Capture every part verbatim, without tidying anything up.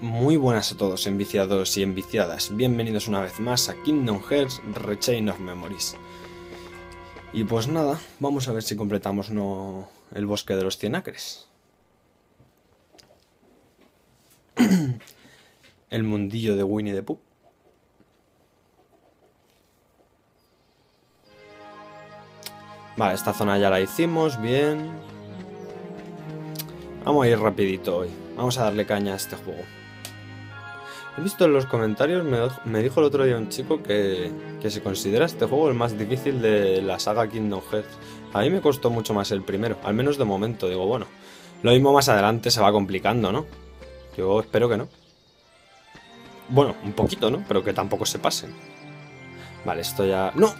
Muy buenas a todos, enviciados y enviciadas. Bienvenidos una vez más a Kingdom Hearts Re:Chain of Memories. Y pues nada, vamos a ver si completamos no el Bosque de los Cien Acres. El mundillo de Winnie the Pooh. Vale, esta zona ya la hicimos, bien. Vamos a ir rapidito hoy. Vamos a darle caña a este juego. He visto en los comentarios, me, me dijo el otro día un chico que, que se considera este juego el más difícil de la saga Kingdom Hearts. A mí me costó mucho más el primero, al menos de momento. Digo, bueno, lo mismo más adelante se va complicando, ¿no? Yo espero que no. Bueno, un poquito, ¿no? Pero que tampoco se pasen. Vale, esto ya... ¡No!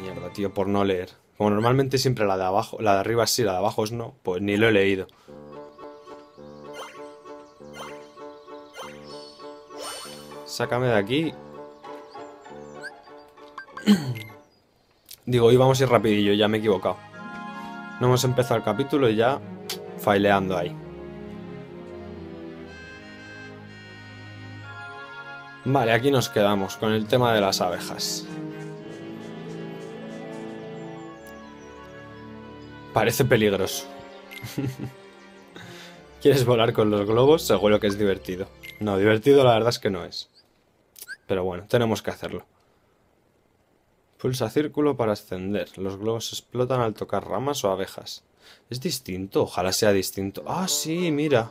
Mierda, tío, por no leer. Como normalmente siempre la de abajo, la de arriba sí, la de abajo es no, pues ni lo he leído. Sácame de aquí. Digo, hoy vamos a ir rapidillo, ya me he equivocado. No hemos empezado el capítulo y ya faileando ahí. Vale, aquí nos quedamos con el tema de las abejas. Parece peligroso. ¿Quieres volar con los globos? Seguro que es divertido. No, divertido la verdad es que no es. Pero bueno, tenemos que hacerlo. Pulsa círculo para ascender. Los globos explotan al tocar ramas o abejas. Es distinto, ojalá sea distinto. Ah, sí, mira.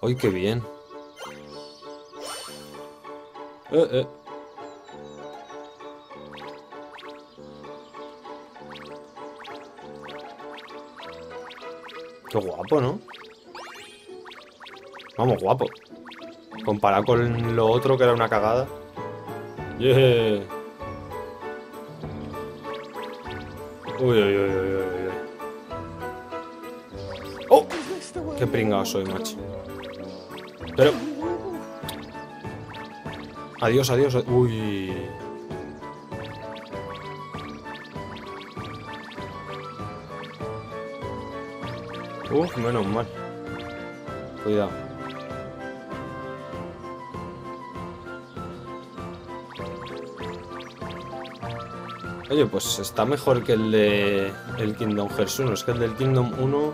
¡Ay, qué bien! Eh, eh. Qué guapo, ¿no? Vamos, guapo. Comparado con lo otro que era una cagada. Yeah. Uy, uy, uy, uy, uy. ¡Oh! Qué pringado soy, macho. Pero... Adiós, adiós. Uy. Uf, menos mal. Cuidado. Oye, pues está mejor que el de... El Kingdom Hearts uno. Es que el del Kingdom uno...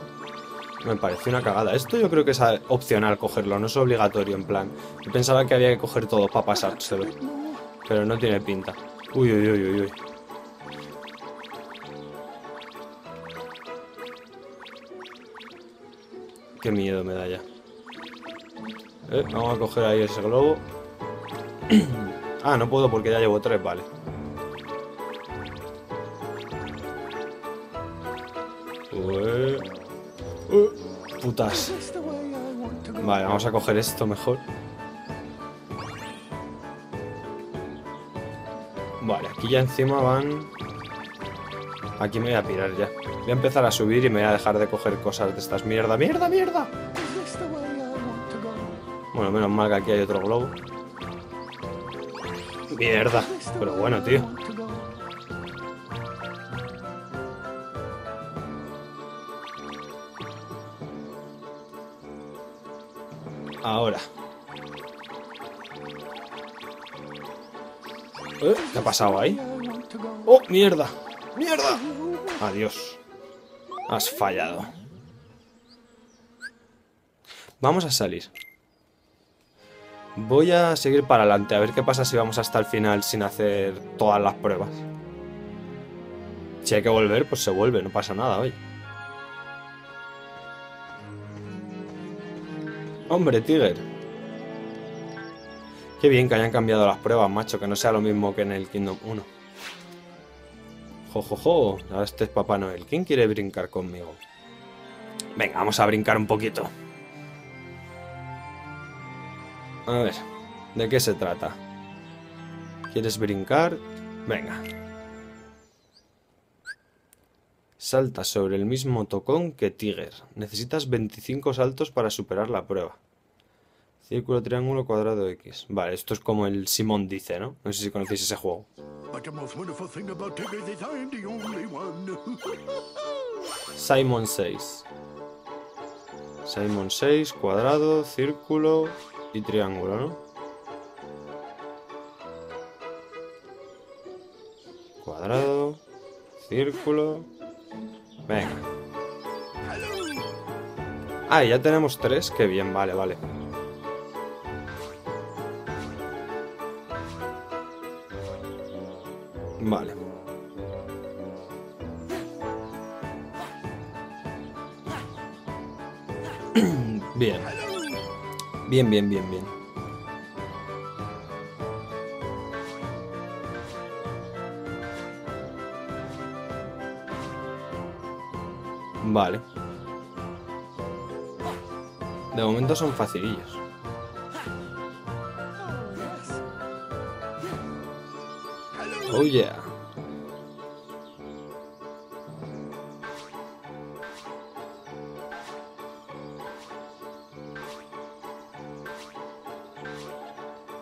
Me pareció una cagada. Esto yo creo que es opcional cogerlo. No es obligatorio, en plan. Yo pensaba que había que coger todo para pasárselo. Pero no tiene pinta. Uy, uy, uy, uy, uy. Qué miedo me da ya. Eh, vamos a coger ahí ese globo. Ah, no puedo porque ya llevo tres, vale. Ué. Ué. Putas. Vale, vamos a coger esto mejor. Vale, aquí ya encima van... Aquí me voy a pirar ya. Voy a empezar a subir y me voy a dejar de coger cosas de estas. ¡Mierda, mierda, mierda! Bueno, menos mal que aquí hay otro globo. ¡Mierda! Pero bueno, tío. Ahora. ¿Eh? ¿Qué ha pasado ahí? ¡Oh, mierda! ¡Mierda! Adiós. Has fallado. Vamos a salir. Voy a seguir para adelante. A ver qué pasa si vamos hasta el final sin hacer todas las pruebas. Si hay que volver, pues se vuelve. No pasa nada, oye. Hombre, Tiger. Qué bien que hayan cambiado las pruebas, macho. Que no sea lo mismo que en el Kingdom uno. Jojojo, ahora este es Papá Noel. ¿Quién quiere brincar conmigo? Venga, vamos a brincar un poquito. A ver, ¿de qué se trata? ¿Quieres brincar? Venga. Salta sobre el mismo tocón que Tiger. Necesitas veinticinco saltos para superar la prueba. Círculo, triángulo, cuadrado, X. Vale, esto es como el Simón dice, ¿no? No sé si conocéis ese juego. Simón seis. Simón seis, cuadrado, círculo, y triángulo, ¿no? Cuadrado, círculo. Venga. Ah, ya tenemos tres. Qué bien, vale, vale. Vale. Bien. Bien, bien, bien, bien. Vale. De momento son facilillos. Oh yeah.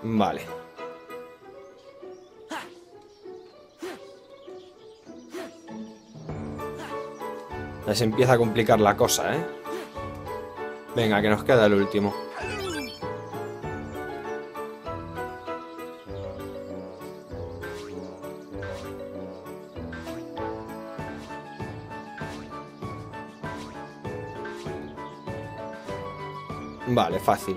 Vale. Ya se empieza a complicar la cosa, ¿eh? Venga, que nos queda el último. Vale, fácil.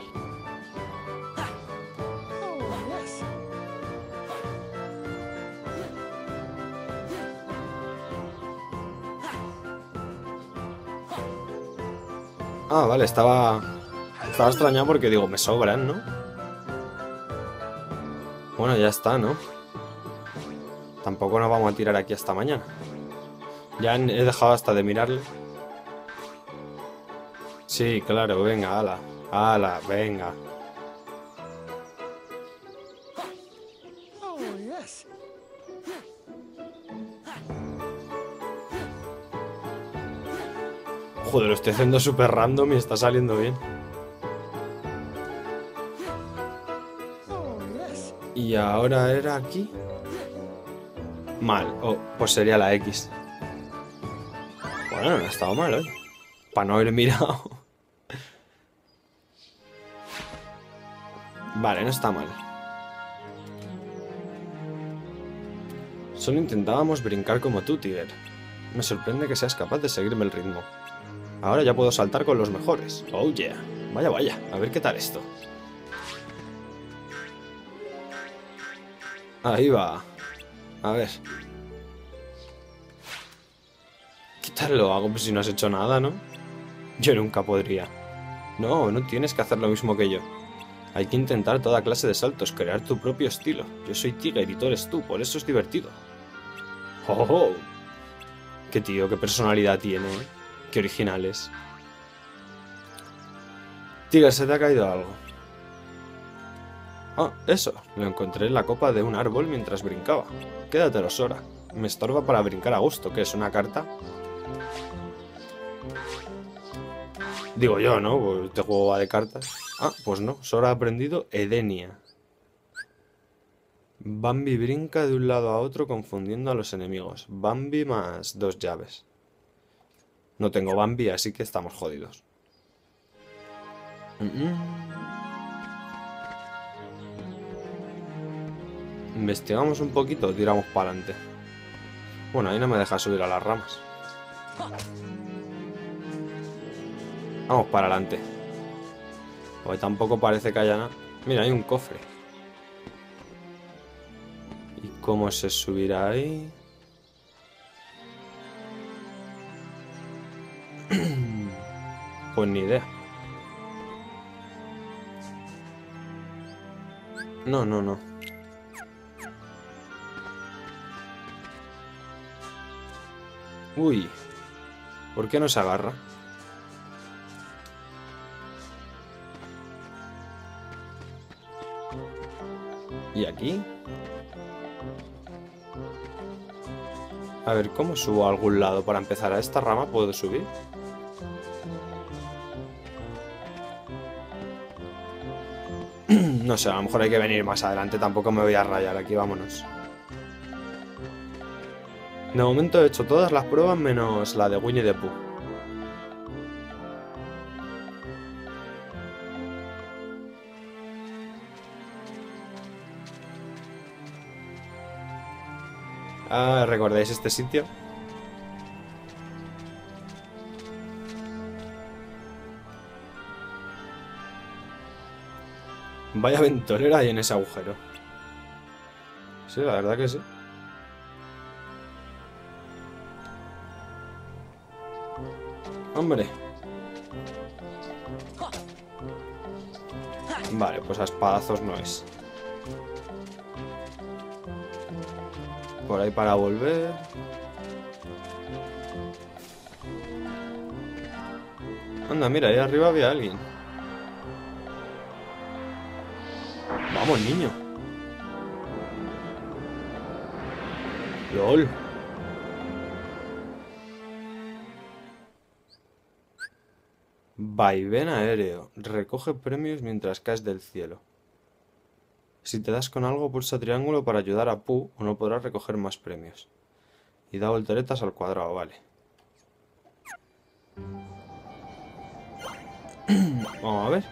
Ah, vale, estaba... Estaba extrañado porque digo, me sobran, ¿no? Bueno, ya está, ¿no? Tampoco nos vamos a tirar aquí hasta mañana. Ya he dejado hasta de mirarle. Sí, claro, venga, ala. Ala, venga. Joder, lo estoy haciendo súper random y está saliendo bien. Y ahora era aquí. Mal. Oh, pues sería la X. Bueno, no ha estado mal, ¿eh? Para no haber mirado. Vale, no está mal. Solo intentábamos brincar como tú, Tiger. Me sorprende que seas capaz de seguirme el ritmo. Ahora ya puedo saltar con los mejores. Oh yeah. Vaya, vaya. A ver qué tal esto. Ahí va. A ver. ¿Qué tal lo hago? Pues si no has hecho nada, ¿no? Yo nunca podría. No, no tienes que hacer lo mismo que yo. Hay que intentar toda clase de saltos, crear tu propio estilo. Yo soy Tiger y tú eres tú, por eso es divertido. ¡Oh, oh! Qué tío, qué personalidad tiene, ¿eh? Qué originales. Tiger, se te ha caído algo. Ah, eso. Lo encontré en la copa de un árbol mientras brincaba. Quédatelo, Sora. Me estorba para brincar a gusto. ¿Qué es, una carta? Digo yo, ¿no? Pues este juego va de cartas. Ah, pues no. Sora ha aprendido Edenia. Bambi brinca de un lado a otro confundiendo a los enemigos. Bambi más dos llaves. No tengo Bambi, así que estamos jodidos. Mm-mm. Investigamos un poquito, tiramos para adelante. Bueno, ahí no me deja subir a las ramas. Vamos para adelante. Porque tampoco parece que haya nada. Mira, hay un cofre. ¿Y cómo se subirá ahí? Pues ni idea. No, no, no. Uy. ¿Por qué no se agarra? ¿Y aquí? A ver, ¿cómo subo a algún lado? Para empezar, a esta rama puedo subir. No sé, a lo mejor hay que venir más adelante. Tampoco me voy a rayar aquí, vámonos. De momento he hecho todas las pruebas menos la de Winnie the Pooh. Ah, ¿recordáis este sitio? Vaya aventurera hay en ese agujero. Sí, la verdad que sí. Hombre. Vale, pues a espadazos no es. Por ahí para volver. Anda, mira, ahí arriba había alguien. Vamos, niño. LOL. Vaivén aéreo. Recoge premios mientras caes del cielo. Si te das con algo, pulsa triángulo para ayudar a Pooh o no podrás recoger más premios. Y da volteretas al cuadrado, vale. Vamos a ver.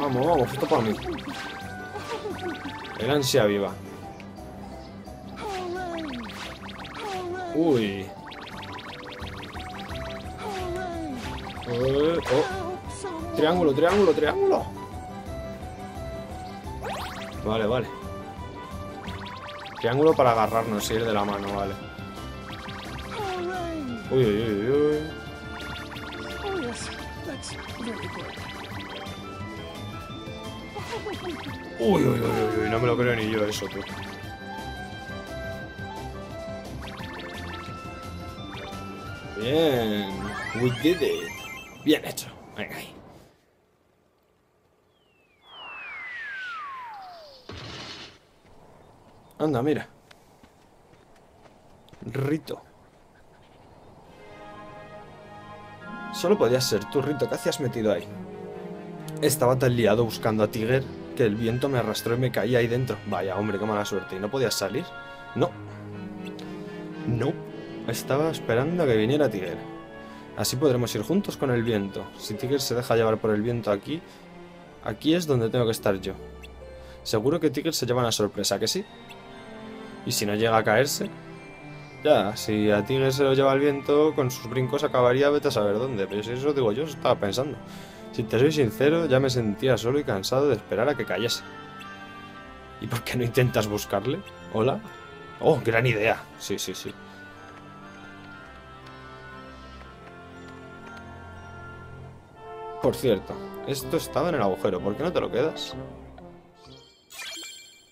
Vamos, vamos, justo para mí. El ansia viva. Uy. Eh, oh. Triángulo, triángulo, triángulo. Vale, vale. Triángulo para agarrarnos y ir de la mano, vale. Uy, uy, uy, uy. Uy, uy, uy, uy, no me lo creo ni yo eso, tú. Bien. We did it. Bien hecho. Venga ahí. Anda, mira. Rito. Solo podías ser tú, Rito. ¿Qué hacías metido ahí? Estaba tan liado buscando a Tiger que el viento me arrastró y me caí ahí dentro. Vaya, hombre, qué mala suerte. ¿Y no podías salir? No. No. Estaba esperando a que viniera Tiger. Así podremos ir juntos con el viento. Si Tiger se deja llevar por el viento aquí, aquí es donde tengo que estar yo. Seguro que Tiger se lleva una sorpresa, ¿que sí? Y si no llega a caerse... Ya, si a Tiger se lo lleva el viento, con sus brincos acabaría vete a saber dónde. Pero si eso digo yo, eso estaba pensando. Si te soy sincero, ya me sentía solo y cansado de esperar a que cayese. ¿Y por qué no intentas buscarle? ¿Hola? ¡Oh, gran idea! Sí, sí, sí. Por cierto, esto estaba en el agujero. ¿Por qué no te lo quedas?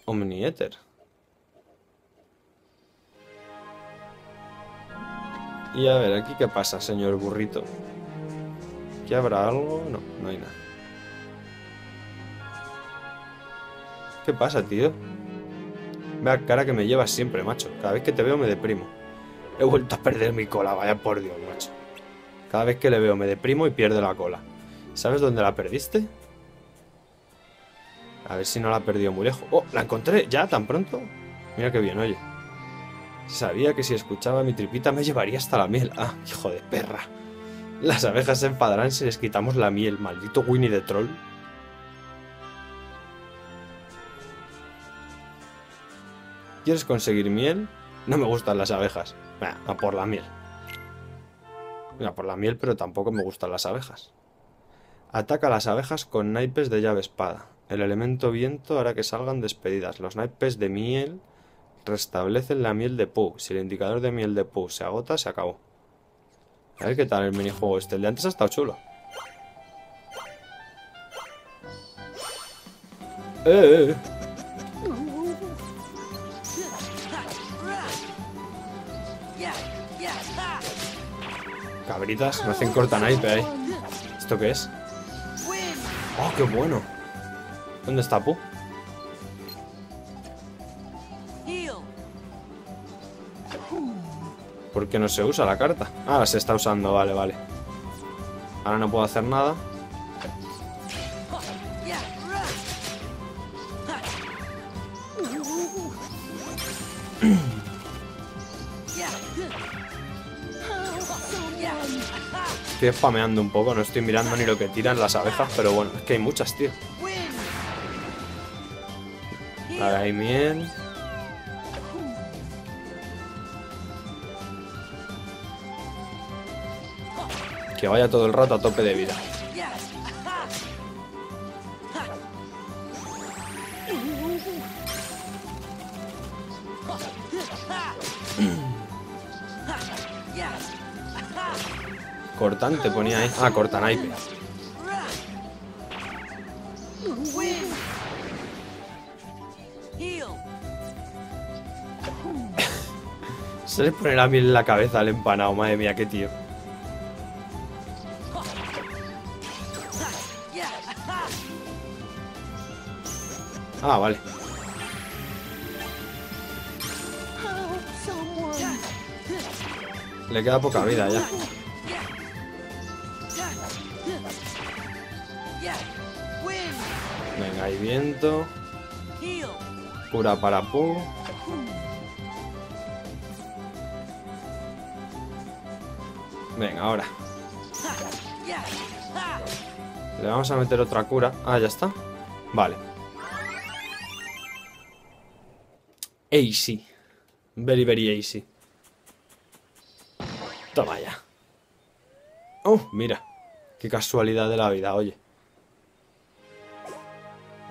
Omni-Ether. Y a ver, ¿aquí qué pasa, señor burrito? ¿Aquí habrá algo? No, no hay nada. ¿Qué pasa, tío? Vea cara que me llevas siempre, macho. Cada vez que te veo me deprimo. He vuelto a perder mi cola, vaya por Dios, macho. Cada vez que le veo me deprimo y pierdo la cola. ¿Sabes dónde la perdiste? A ver si no la ha perdido muy lejos. ¡Oh! ¡La encontré! ¿Ya? ¿Tan pronto? Mira qué bien, oye. Sabía que si escuchaba mi tripita me llevaría hasta la miel. ¡Ah, hijo de perra! Las abejas se enfadarán si les quitamos la miel, maldito Winnie the Troll. ¿Quieres conseguir miel? No me gustan las abejas. Nah, a por la miel. Mira, por la miel, pero tampoco me gustan las abejas. Ataca a las abejas con naipes de llave espada. El elemento viento hará que salgan despedidas. Los naipes de miel restablecen la miel de Pooh. Si el indicador de miel de Pooh se agota, se acabó. A ver qué tal el minijuego este. El de antes ha estado chulo. Eh, eh. Cabritas, me hacen corta naipe ahí. ¿Esto qué es? ¡Oh, qué bueno! ¿Dónde está Pooh? Porque no se usa la carta. Ah, se está usando, vale, vale. Ahora no puedo hacer nada. estoy spameando un poco, no estoy mirando ni lo que tiran las abejas, pero bueno, es que hay muchas, tío. Vale, hay miel. Que vaya todo el rato a tope de vida. Cortante ponía ahí. Ah, corta naipe. Se le pone la miel en la cabeza al empanado. Madre mía, qué tío. Ah, vale. Le queda poca vida ya. Venga, hay viento. Cura para Pooh. Venga, ahora. Le vamos a meter otra cura. Ah, ya está. Vale. Easy. Very, very easy. Toma ya. Oh, mira. Qué casualidad de la vida, oye.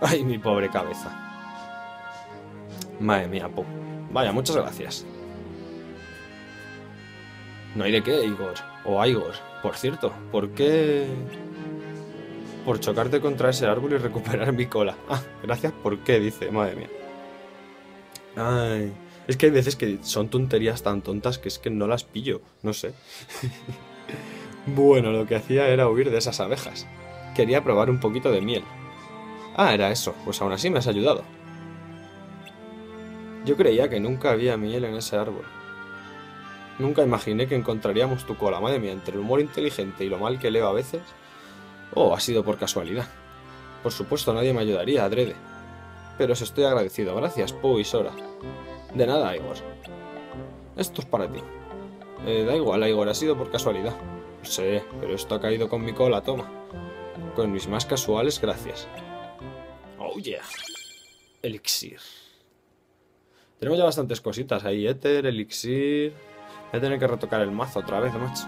Ay, mi pobre cabeza. Madre mía, Pooh. Vaya, muchas gracias. No hay de qué, Igor. O Igor. Por cierto, ¿por qué...? Por chocarte contra ese árbol y recuperar mi cola. Ah, gracias, ¿por qué? Dice, madre mía. Ay, es que hay veces que son tonterías tan tontas que es que no las pillo, no sé. Bueno, lo que hacía era huir de esas abejas. Quería probar un poquito de miel. Ah, era eso, pues aún así me has ayudado. Yo creía que nunca había miel en ese árbol. Nunca imaginé que encontraríamos tu cola, madre mía, entre el humor inteligente y lo mal que leo a veces. Oh, ha sido por casualidad. Por supuesto, nadie me ayudaría, adrede. Pero os estoy agradecido. Gracias, Pooh y Sora. De nada, Igor. Esto es para ti. Eh, da igual, Igor. Ha sido por casualidad. No sé, pero esto ha caído con mi cola. Toma. Con mis más casuales, gracias. Oh, yeah. Elixir. Tenemos ya bastantes cositas ahí. Éter, elixir... Voy a tener que retocar el mazo otra vez, macho.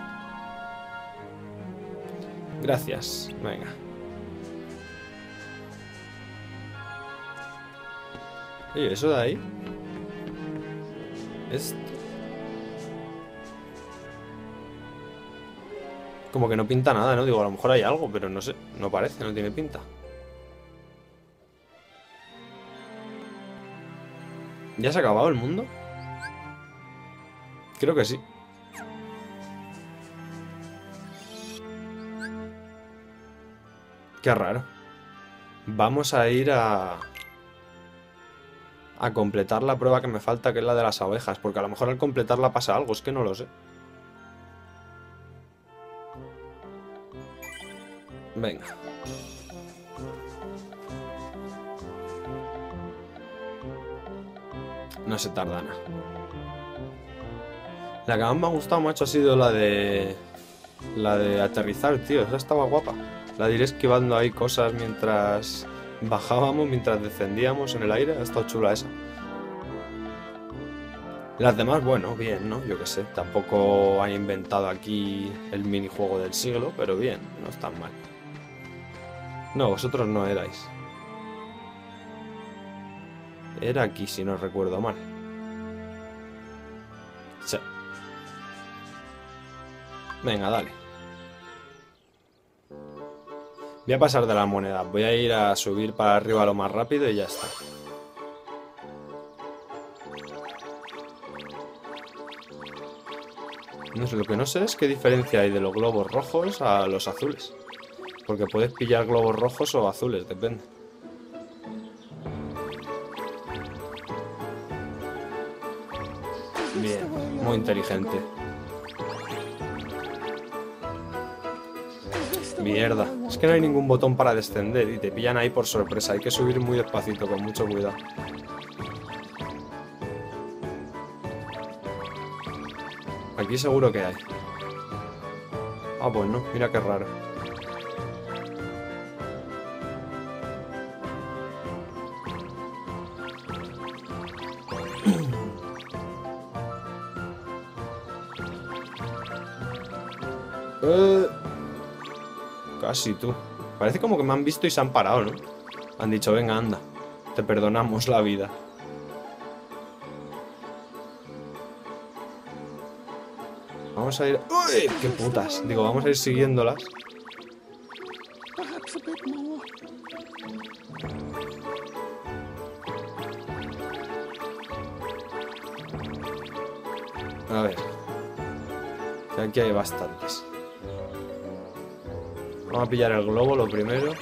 Gracias. Venga. ¿Y eso de ahí? Esto. Como que no pinta nada, ¿no? Digo, a lo mejor hay algo, pero no sé. No parece, no tiene pinta. ¿Ya se ha acabado el mundo? Creo que sí. Qué raro. Vamos a ir a... a completar la prueba que me falta, que es la de las abejas, porque a lo mejor al completarla pasa algo, es que no lo sé. Venga. No se tarda nada. La que más me ha gustado, macho, ha sido la de... la de aterrizar, tío, esa estaba guapa. La de ir esquivando ahí cosas mientras... bajábamos, mientras descendíamos en el aire. Ha estado chula esa. Las demás, bueno, bien, ¿no? Yo qué sé, tampoco han inventado aquí el minijuego del siglo, pero bien, no están mal. No, vosotros no erais. Era aquí, si no recuerdo mal. Sí. Venga, dale. Voy a pasar de la moneda, voy a ir a subir para arriba lo más rápido y ya está. No sé, lo que no sé es qué diferencia hay de los globos rojos a los azules. Porque puedes pillar globos rojos o azules, depende. Bien, muy inteligente. Mierda, es que no hay ningún botón para descender y te pillan ahí por sorpresa. Hay que subir muy despacito, con mucho cuidado. Aquí seguro que hay. Ah, bueno, mira qué raro. eh... Casi tú. Parece como que me han visto y se han parado, ¿no? Han dicho, venga, anda, te perdonamos la vida. Vamos a ir... ¡Uy! ¡Qué putas! Digo, vamos a ir siguiéndolas. A ver. Que aquí hay bastantes. Vamos a pillar el globo lo primero.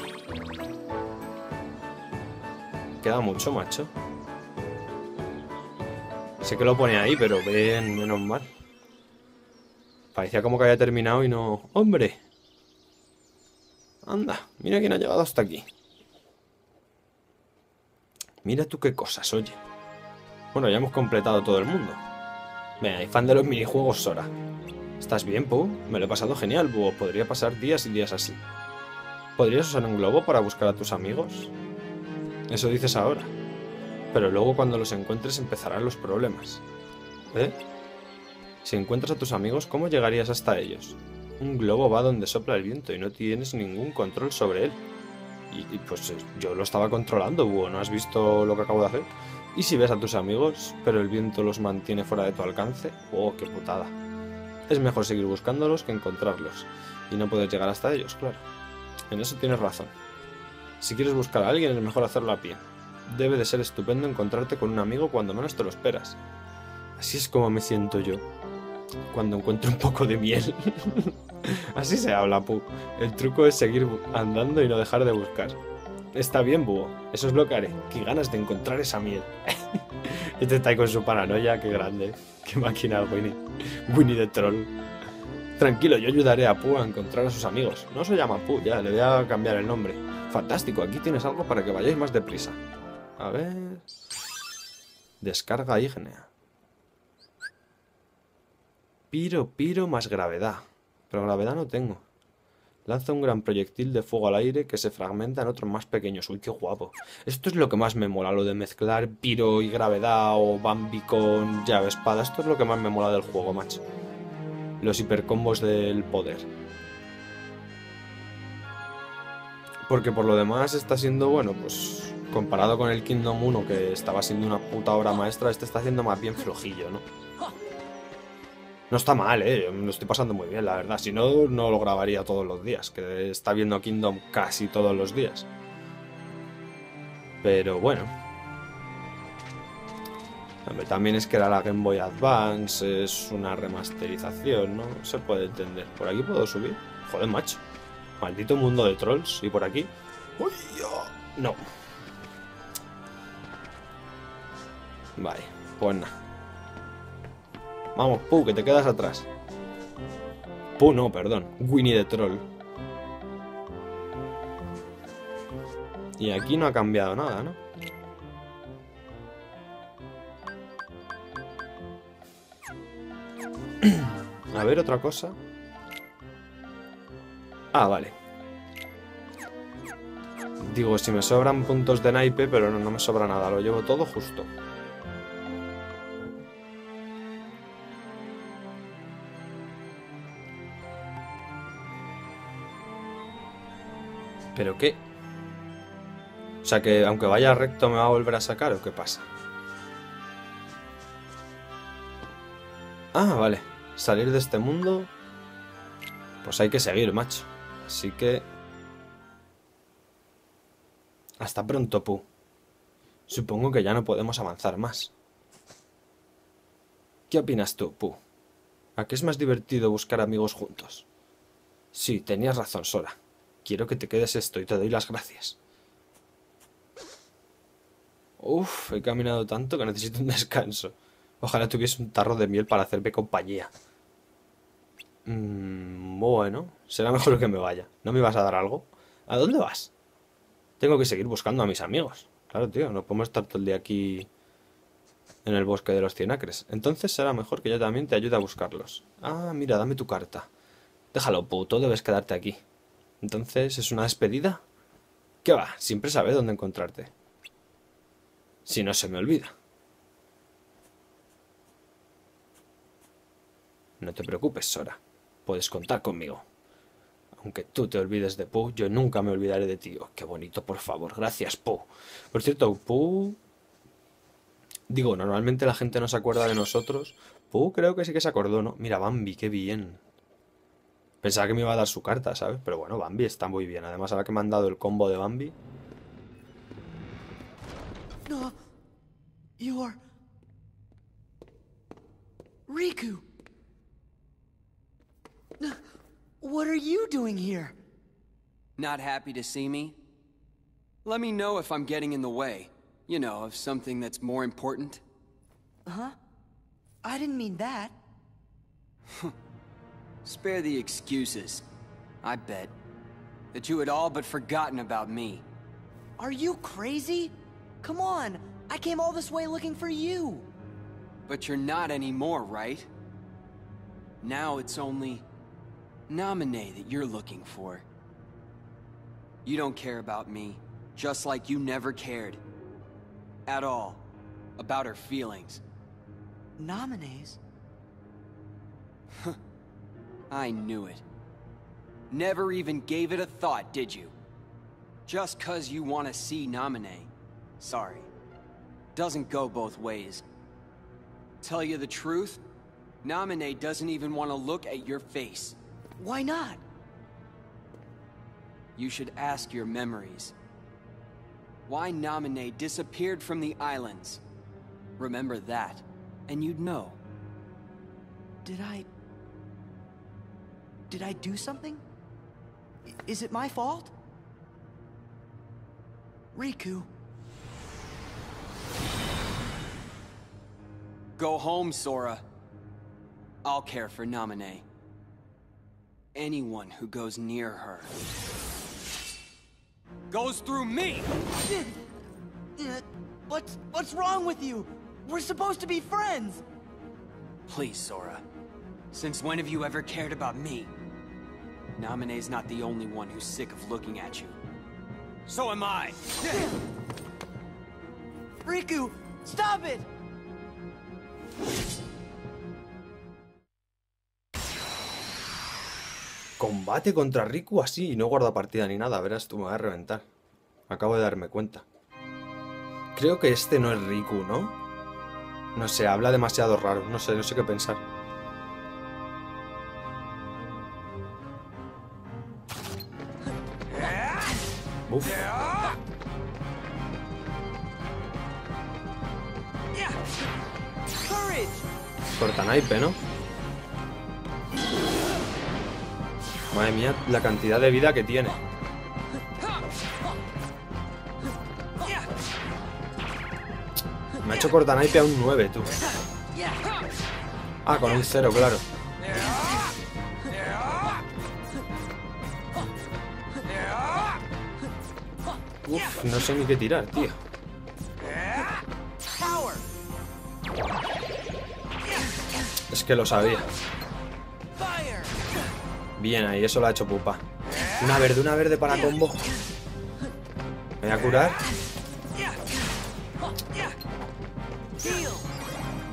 Queda mucho, macho. Sé que lo pone ahí, pero ven, menos mal. Parecía como que había terminado y no... ¡Hombre! Anda, mira quién ha llegado hasta aquí. Mira tú qué cosas, oye. Bueno, ya hemos completado todo el mundo. Venga, y fan de los minijuegos, Sora. ¿Estás bien, Pooh? Me lo he pasado genial, Pooh. Podría pasar días y días así. ¿Podrías usar un globo para buscar a tus amigos? Eso dices ahora. Pero luego cuando los encuentres empezarán los problemas. ¿Eh? Si encuentras a tus amigos, ¿cómo llegarías hasta ellos? Un globo va donde sopla el viento y no tienes ningún control sobre él. Y, y pues yo lo estaba controlando, Búho, ¿no has visto lo que acabo de hacer? ¿Y si ves a tus amigos, pero el viento los mantiene fuera de tu alcance? ¡Oh, qué putada! Es mejor seguir buscándolos que encontrarlos. Y no puedes llegar hasta ellos, claro. En eso tienes razón. Si quieres buscar a alguien, es mejor hacerlo a pie. Debe de ser estupendo encontrarte con un amigo cuando menos te lo esperas. Así es como me siento yo. Cuando encuentro un poco de miel. Así se habla, Pooh. El truco es seguir andando y no dejar de buscar. Está bien, Búho. Eso es lo que haré. Qué ganas de encontrar esa miel. Este está ahí con su paranoia. Qué grande. Qué máquina, Winnie. Winnie the Troll. Tranquilo, yo ayudaré a Pooh a encontrar a sus amigos. No se llama Pooh, ya. Le voy a cambiar el nombre. Fantástico. Aquí tienes algo para que vayáis más deprisa. A ver... Descarga ígnea. Piro, piro, más gravedad. Pero gravedad no tengo. Lanza un gran proyectil de fuego al aire que se fragmenta en otros más pequeños. Uy, qué guapo. Esto es lo que más me mola, lo de mezclar piro y gravedad o Bambi con llave espada. Esto es lo que más me mola del juego, macho. Los hipercombos del poder. Porque por lo demás está siendo, bueno, pues... Comparado con el Kingdom uno, que estaba siendo una puta obra maestra, este está siendo más bien flojillo, ¿no? No está mal, eh, me lo estoy pasando muy bien, la verdad. Si no, no lo grabaría todos los días, que está viendo Kingdom casi todos los días. Pero bueno. También es que era la Game Boy Advance, es una remasterización, ¿no? Se puede entender. ¿Por aquí puedo subir? Joder, macho. Maldito mundo de trolls. ¿Y por aquí? ¡Uy! Oh, no. Vale, pues nada. Vamos, Pooh, que te quedas atrás. Pooh, no, perdón. Winnie the Troll. Y aquí no ha cambiado nada, ¿no? A ver, otra cosa. Ah, vale. Digo, si me sobran puntos de naipe, pero no, no me sobra nada. Lo llevo todo justo. ¿Pero qué? O sea que aunque vaya recto me va a volver a sacar, ¿o qué pasa? Ah, vale. Salir de este mundo... Pues hay que seguir, macho. Así que... Hasta pronto, Pooh. Supongo que ya no podemos avanzar más. ¿Qué opinas tú, Pooh? ¿A qué es más divertido buscar amigos juntos? Sí, tenías razón, Sora. Quiero que te quedes esto y te doy las gracias. Uf, he caminado tanto que necesito un descanso. Ojalá tuviese un tarro de miel para hacerme compañía. Mm, bueno, será mejor que me vaya. ¿No me vas a dar algo? ¿A dónde vas? Tengo que seguir buscando a mis amigos. Claro, tío, no podemos estar todo el día aquí en el bosque de los cien acres. Entonces será mejor que yo también te ayude a buscarlos. Ah, mira, dame tu carta. Déjalo, puto, debes quedarte aquí. Entonces, ¿es una despedida? ¿Qué va? Siempre sabe dónde encontrarte. Si no se me olvida. No te preocupes, Sora. Puedes contar conmigo. Aunque tú te olvides de Pooh, yo nunca me olvidaré de ti. Oh, qué bonito, por favor. Gracias, Pooh. Por cierto, Pooh... Digo, normalmente la gente no se acuerda de nosotros. Pooh creo que sí que se acordó, ¿no? Mira, Bambi, qué bien. Pensaba que me iba a dar su carta, ¿sabes? Pero bueno, Bambi está muy bien. Además, ahora que me han dado el combo de Bambi... No. You are... Riku. What are you doing here? Not happy to see me? Let me know if I'm getting in the way. You know, of something that's more important. Huh? I didn't mean that. Spare the excuses. I bet that you had all but forgotten about me. Are you crazy? Come on, I came all this way looking for you. But you're not anymore, right? Now it's only... Naminé that you're looking for. You don't care about me, just like you never cared. At all. About her feelings. Naminé's? I knew it. Never even gave it a thought, did you? Just cause you want to see Naminé. Sorry. Doesn't go both ways. Tell you the truth, Naminé doesn't even want to look at your face. Why not? You should ask your memories. Why Naminé disappeared from the islands. Remember that, and you'd know. Did I... Did I do something? I- is it my fault? Riku. Go home, Sora. I'll care for Naminé. Anyone who goes near her goes through me. What's what's wrong with you? We're supposed to be friends. Please, Sora. Since when have you ever cared about me? Naminé's not the only one who's sick of looking at you. So am I. Riku, stop it! Combate contra Riku así y no guarda partida ni nada, verás tú, me vas a reventar. Acabo de darme cuenta. Creo que este no es Riku, ¿no? No sé, habla demasiado raro, no sé, no sé qué pensar. Uf. Cortanaipe, ¿no? Madre mía, la cantidad de vida que tiene. Me ha hecho cortanaipe a un nueve, tú. Ah, con un cero, claro. Uf, no sé ni qué tirar, tío. Es que lo sabía. Bien, ahí, eso lo ha hecho pupa. Una verde, una verde para combo. Me voy a curar.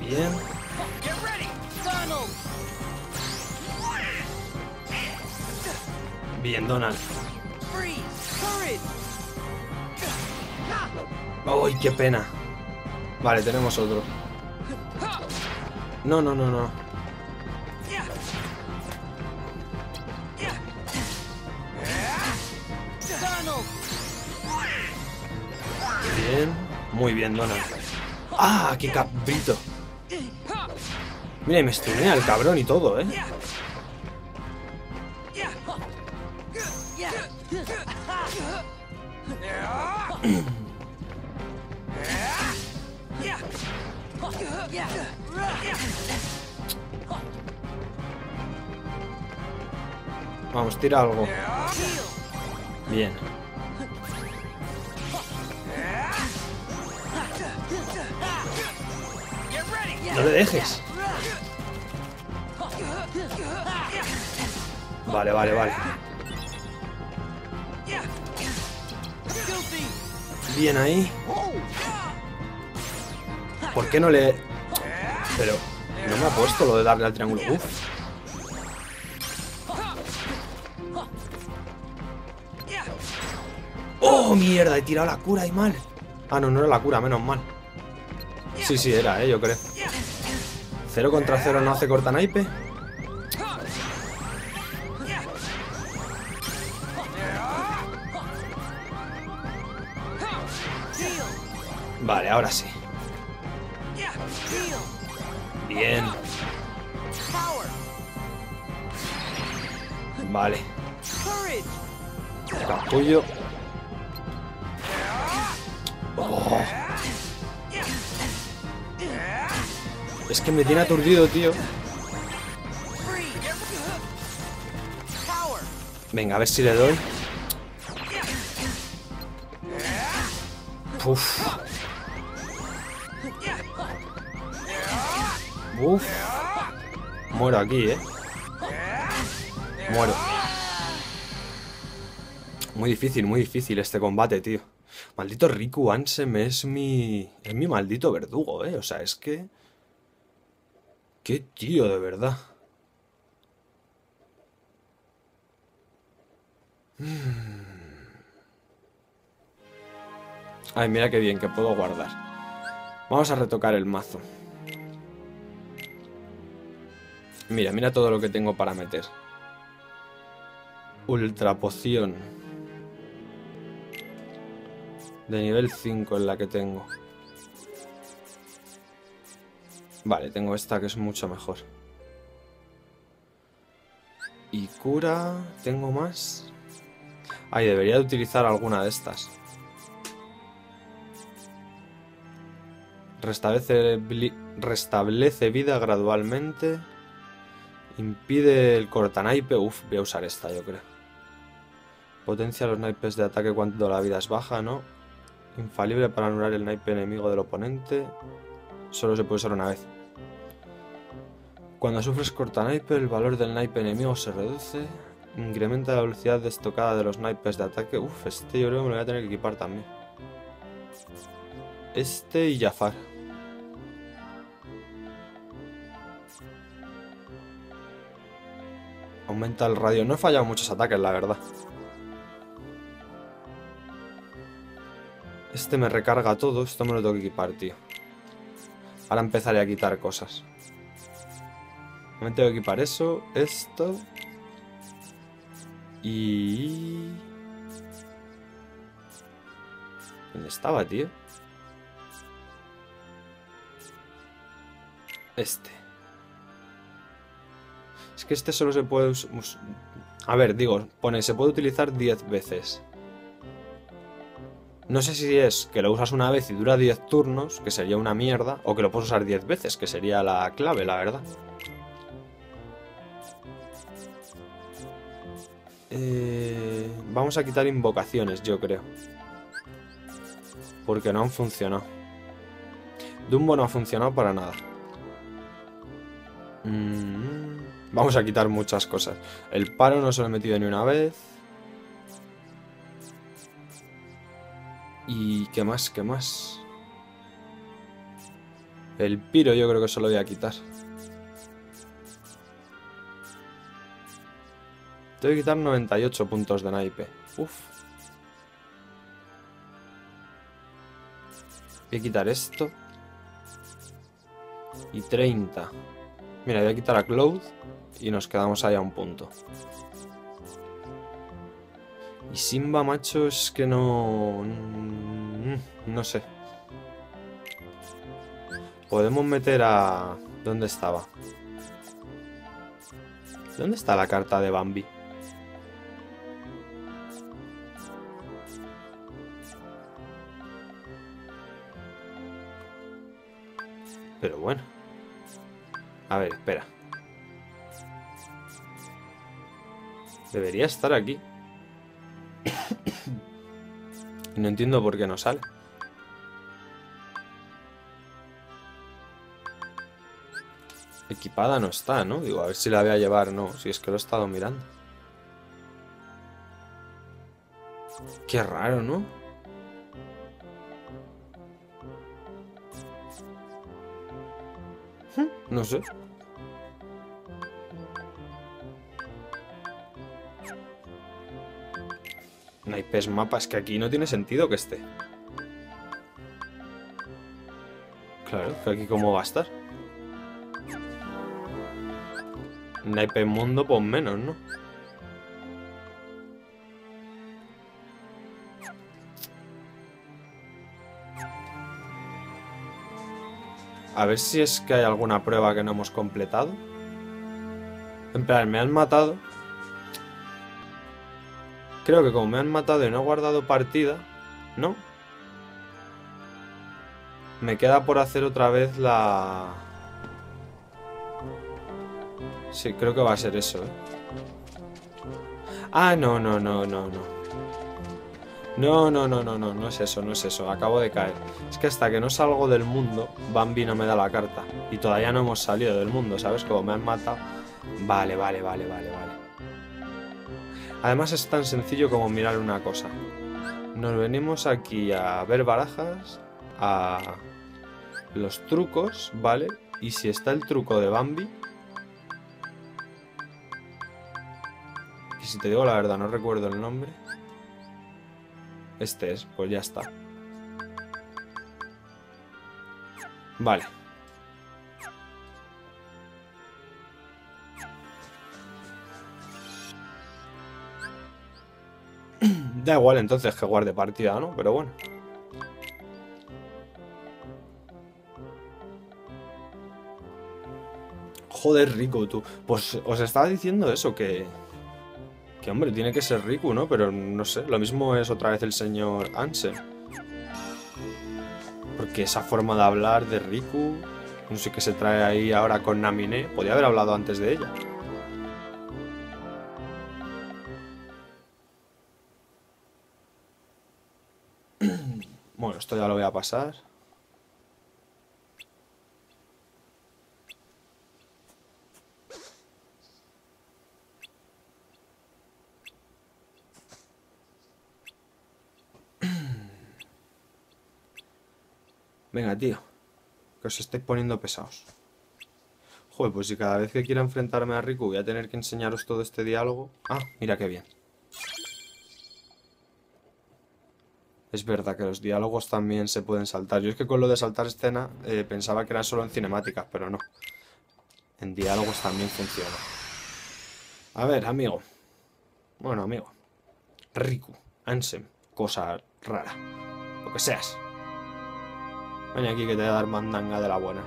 Bien. Bien, Donald. ¡Ay, qué pena! Vale, tenemos otro. No, no, no, no. Bien. Muy bien, Donald. ¡Ah, qué cabrito! Mira, me estunea el cabrón y todo, ¿eh? Vamos, tira algo. Bien. No le dejes. Vale, vale, vale. Bien ahí. ¿Por qué no le...? Pero... No me ha puesto lo de darle al triángulo. Uf. ¡Oh, mierda! He tirado la cura y mal. Ah, no, no era la cura, menos mal. Sí, sí, era, eh, yo creo. Cero contra cero no hace corta naipe. Vale, ahora sí. Bien. Vale. Capullo. Oh. Es que me tiene aturdido, tío. Venga, a ver si le doy. Uf. Uf. Muero aquí, eh. Muero. Muy difícil, muy difícil este combate, tío. Maldito Riku Ansem es mi... Es mi maldito verdugo, eh. O sea, es que... Qué tío, de verdad. Ay, mira qué bien, que puedo guardar. Vamos a retocar el mazo. Mira, mira todo lo que tengo para meter. Ultra poción. De nivel cinco en la que tengo. Vale, tengo esta que es mucho mejor. Y cura... ¿Tengo más? Ay, debería de utilizar alguna de estas. Restablece, restablece vida gradualmente. Impide el cortanaipe. Uf, voy a usar esta, yo creo. Potencia los naipes de ataque cuando la vida es baja, ¿no? Infalible para anular el naipe enemigo del oponente. Solo se puede usar una vez. Cuando sufres cortanaipe, el valor del naipe enemigo se reduce. Incrementa la velocidad de estocada de los naipes de ataque. Uf, este yo creo que me lo voy a tener que equipar también. Este y Jafar. Aumenta el radio. No he fallado muchos ataques, la verdad. Este me recarga todo. Esto me lo tengo que equipar, tío. Ahora empezaré a quitar cosas. Me tengo que equipar eso, esto. Y... ¿Dónde estaba, tío? Este. Es que este solo se puede... A ver, digo, pone, se puede utilizar diez veces. No sé si es que lo usas una vez y dura diez turnos, que sería una mierda, o que lo puedes usar diez veces, que sería la clave, la verdad. Eh, vamos a quitar invocaciones, yo creo. Porque no han funcionado. Dumbo no ha funcionado para nada. Mm, vamos a quitar muchas cosas. El paro no se lo he metido ni una vez. ¿Y qué más? ¿Qué más? El piro yo creo que se lo voy a quitar. Tengo que quitar noventa y ocho puntos de naipe. Uf. Voy a quitar esto. Y treinta. Mira, voy a quitar a Cloud y nos quedamos ahí a un punto. Y Simba, macho, es que no... No sé. Podemos meter a... ¿Dónde estaba? ¿Dónde está la carta de Bambi? Pero bueno. A ver, espera. Debería estar aquí. No entiendo por qué no sale. Equipada no está, ¿no? Digo, a ver si la voy a llevar. No, si es que lo he estado mirando. Qué raro, ¿no? No sé. Naipes mapas, que aquí no tiene sentido que esté. Claro, que aquí cómo va a estar. Naipe mundo, pues menos, ¿no? A ver si es que hay alguna prueba que no hemos completado. En plan, me han matado. Creo que como me han matado y no he guardado partida, ¿no? Me queda por hacer otra vez la... Sí, creo que va a ser eso, ¿eh? Ah, no, no, no, no, no. No, no, no, no, no, no es eso, no es eso, acabo de caer. Es que hasta que no salgo del mundo, Bambi no me da la carta. Y todavía no hemos salido del mundo, ¿sabes? Como me han matado. Vale, vale, vale, vale, vale. Además es tan sencillo como mirar una cosa. Nos venimos aquí a ver barajas, a los trucos, ¿vale? Y si está el truco de Bambi... Y si te digo la verdad, no recuerdo el nombre... Este es, pues ya está. Vale. Da igual entonces que guarde partida, ¿no? Pero bueno. Joder, Riku, tú. Pues os estaba diciendo eso, que... Que, hombre, tiene que ser Riku, ¿no? Pero no sé, lo mismo es otra vez el señor Ansem. Porque esa forma de hablar de Riku, no sé qué se trae ahí ahora con Naminé, podía haber hablado antes de ella. Bueno, esto ya lo voy a pasar. Venga, tío, que os estáis poniendo pesados. Joder, pues si cada vez que quiera enfrentarme a Riku voy a tener que enseñaros todo este diálogo... Ah, mira qué bien. Es verdad que los diálogos también se pueden saltar. Yo es que con lo de saltar escena eh, pensaba que era solo en cinemáticas, pero no. En diálogos también funciona. A ver, amigo. Bueno, amigo. Riku, Ansem, cosa rara. Lo que seas. Ven aquí que te voy a dar mandanga de la buena.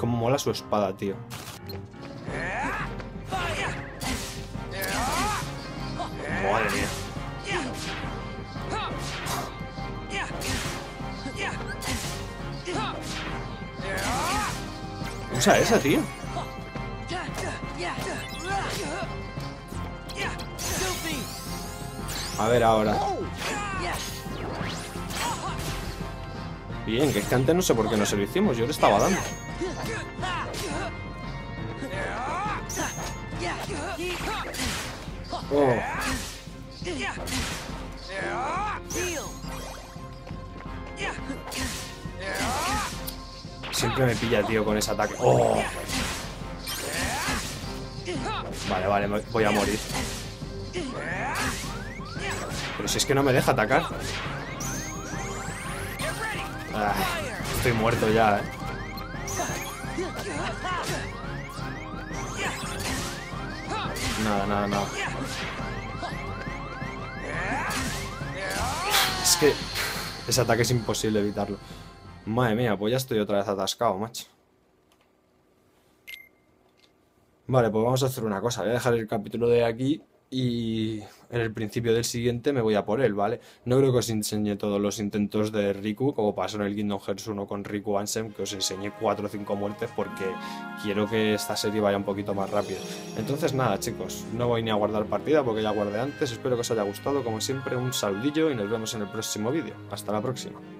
Como mola su espada, tío. Madre mía. Usa esa, tío. A ver ahora. Bien, que es que antes no sé por qué no se lo hicimos, yo le estaba dando. Oh. Siempre me pilla, tío, con ese ataque. Oh. Vale, vale, voy a morir. Pero si es que no me deja atacar. Ah, estoy muerto ya, ¿eh? Nada, nada, nada. Es que ese ataque es imposible evitarlo. Madre mía, pues ya estoy otra vez atascado, macho. Vale, pues vamos a hacer una cosa. Voy a dejar el capítulo de aquí y en el principio del siguiente me voy a por él, ¿vale? No creo que os enseñe todos los intentos de Riku, como pasó en el Kingdom Hearts uno con Riku Ansem, que os enseñé cuatro o cinco muertes, porque quiero que esta serie vaya un poquito más rápido. Entonces nada, chicos, no voy ni a guardar partida porque ya guardé antes. Espero que os haya gustado, como siempre un saludillo y nos vemos en el próximo vídeo. Hasta la próxima.